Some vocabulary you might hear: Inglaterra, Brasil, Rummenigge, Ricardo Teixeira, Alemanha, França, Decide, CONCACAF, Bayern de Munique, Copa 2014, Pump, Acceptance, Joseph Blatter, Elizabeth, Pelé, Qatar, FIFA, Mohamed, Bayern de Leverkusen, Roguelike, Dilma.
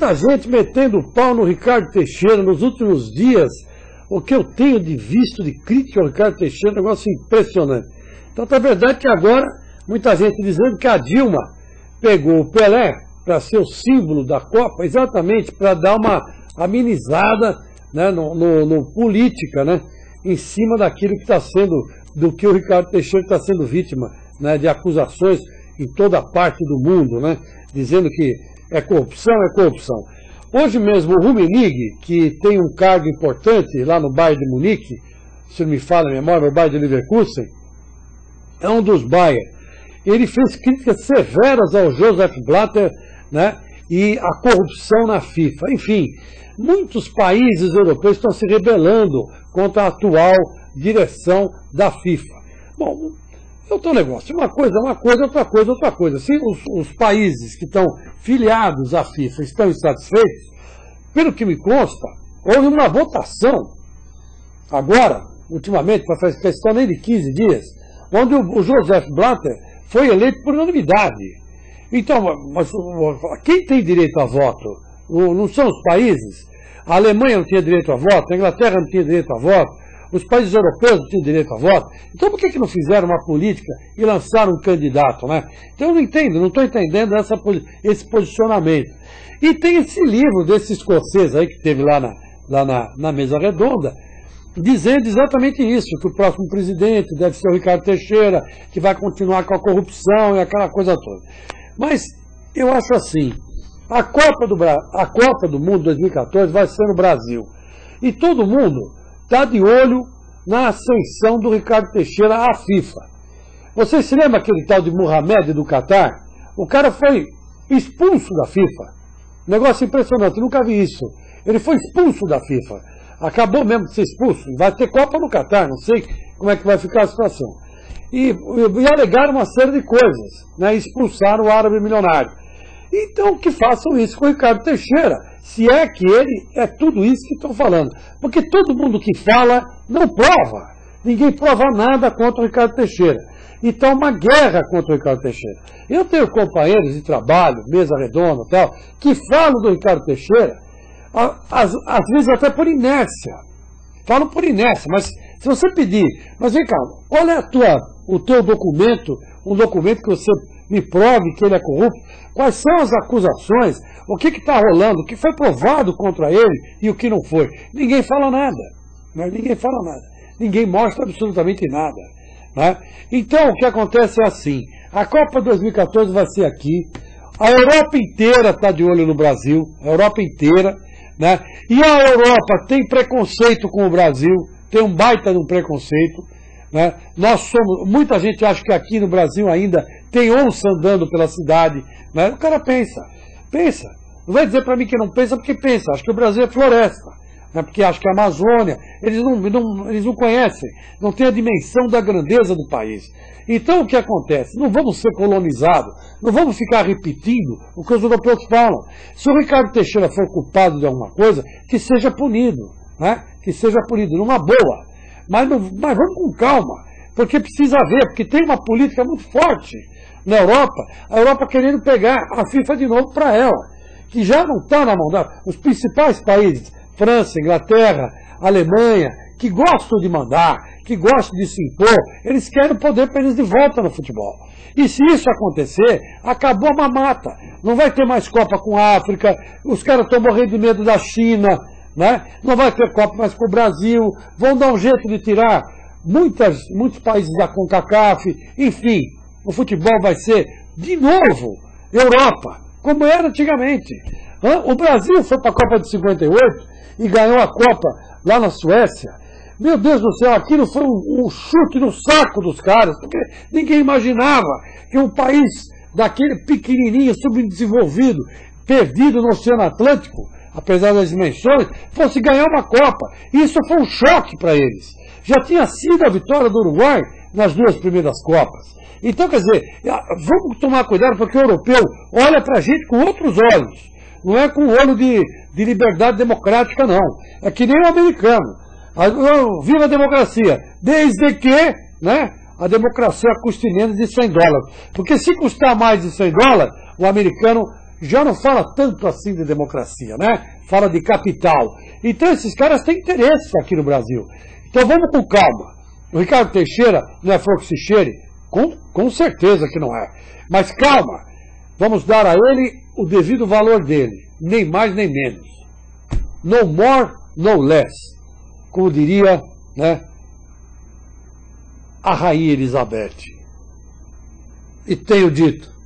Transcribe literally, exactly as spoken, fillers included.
Muita gente metendo o pau no Ricardo Teixeira nos últimos dias. O que eu tenho de visto de crítica ao Ricardo Teixeira é um negócio impressionante. Então tá verdade que agora muita gente dizendo que a Dilma pegou o Pelé para ser o símbolo da Copa, exatamente para dar uma amenizada, né, no, no, no política, né, em cima daquilo que está sendo, do que o Ricardo Teixeira está sendo vítima, né, de acusações em toda parte do mundo, né, dizendo que é corrupção, é corrupção. Hoje mesmo o Rummenigge, que tem um cargo importante lá no Bayern de Munique, se não me fala a memória, o Bayern de Leverkusen, é um dos Bayern. Ele fez críticas severas ao Joseph Blatter, né, e à corrupção na FIFA. Enfim, muitos países europeus estão se rebelando contra a atual direção da FIFA. Bom, é outro negócio. Uma coisa é uma coisa, outra coisa é outra coisa. Se os, os países que estão filiados à FIFA estão insatisfeitos, pelo que me consta, houve uma votação, agora, ultimamente, para fazer questão nem de quinze dias, onde o, o Joseph Blatter foi eleito por unanimidade. Então, mas, quem tem direito a voto? Não são os países? A Alemanha não tinha direito a voto, a Inglaterra não tinha direito a voto, os países europeus não tinham direito a voto. Então, por que que não fizeram uma política e lançaram um candidato, né? Então, eu não entendo, não estou entendendo essa, esse posicionamento. E tem esse livro desse escocês aí que teve lá na, lá na, na mesa redonda, dizendo exatamente isso, que o próximo presidente deve ser o Ricardo Teixeira, que vai continuar com a corrupção e aquela coisa toda. Mas eu acho assim, a Copa do, Bra... a Copa do Mundo dois mil e quatorze vai ser no Brasil. E todo mundo está de olho na ascensão do Ricardo Teixeira à FIFA. Vocês se lembram aquele tal de Mohamed do Qatar? O cara foi expulso da FIFA. Negócio impressionante, nunca vi isso. Ele foi expulso da FIFA. Acabou mesmo de ser expulso. Vai ter Copa no Qatar, não sei como é que vai ficar a situação. E, e alegaram uma série de coisas, né? Expulsaram o árabe milionário. Então que façam isso com o Ricardo Teixeira, se é que ele é tudo isso que estão falando. Porque todo mundo que fala não prova. Ninguém prova nada contra o Ricardo Teixeira. E está uma guerra contra o Ricardo Teixeira. Eu tenho companheiros de trabalho, mesa redonda e tal, que falam do Ricardo Teixeira, Às, às vezes até por inércia. Falam por inércia, mas se você pedir, mas vem cá, qual é a tua, o teu documento, um documento que você me prove que ele é corrupto, quais são as acusações, o que está rolando, o que foi provado contra ele e o que não foi. Ninguém fala nada, né? Ninguém fala nada, ninguém mostra absolutamente nada, né? Então o que acontece é assim, a Copa dois mil e quatorze vai ser aqui, a Europa inteira está de olho no Brasil, a Europa inteira, né? E a Europa tem preconceito com o Brasil, tem um baita de um preconceito, né? Nós somos, muita gente acha que aqui no Brasil ainda tem onça andando pela cidade, né? O cara pensa, pensa, não vai dizer para mim que não pensa porque pensa, acho que o Brasil é floresta, né? Porque acho que a Amazônia, eles não, não, eles não conhecem, não tem a dimensão da grandeza do país. Então o que acontece? Não vamos ser colonizados, não vamos ficar repetindo o que os europeus falam. Se o Ricardo Teixeira for culpado de alguma coisa, que seja punido, né? Que seja punido, numa boa. Mas, não, mas vamos com calma, porque precisa ver, porque tem uma política muito forte na Europa, a Europa querendo pegar a FIFA de novo para ela, que já não está na mão dela. Os principais países, França, Inglaterra, Alemanha, que gostam de mandar, que gostam de se impor, eles querem o poder para eles de volta no futebol. E se isso acontecer, acabou a mamata. Não vai ter mais Copa com a África, os caras estão morrendo de medo da China, né? Não vai ter Copa mais com o Brasil, vão dar um jeito de tirar muitas, muitos países da CONCACAF, enfim, o futebol vai ser, de novo, Europa, como era antigamente. O Brasil foi para a Copa de cinquenta e oito e ganhou a Copa lá na Suécia. Meu Deus do céu, aquilo foi um, um chute no saco dos caras, porque ninguém imaginava que um país daquele pequenininho, subdesenvolvido, perdido no Oceano Atlântico, apesar das dimensões, fosse ganhar uma Copa. Isso foi um choque para eles. Já tinha sido a vitória do Uruguai nas duas primeiras Copas. Então, quer dizer, vamos tomar cuidado, porque o europeu olha para a gente com outros olhos. Não é com o olho de, de liberdade democrática, não. É que nem o americano. Viva a democracia. Desde que, né, a democracia custe menos de cem dólares. Porque se custar mais de cem dólares, o americano já não fala tanto assim de democracia, né? Fala de capital. Então esses caras têm interesse aqui no Brasil. Então vamos com calma. O Ricardo Teixeira não é flor que se cheire? Com, com certeza que não é. Mas calma, vamos dar a ele o devido valor dele. Nem mais nem menos. No more, no less. Como diria, né, a rainha Elizabeth. E tenho dito.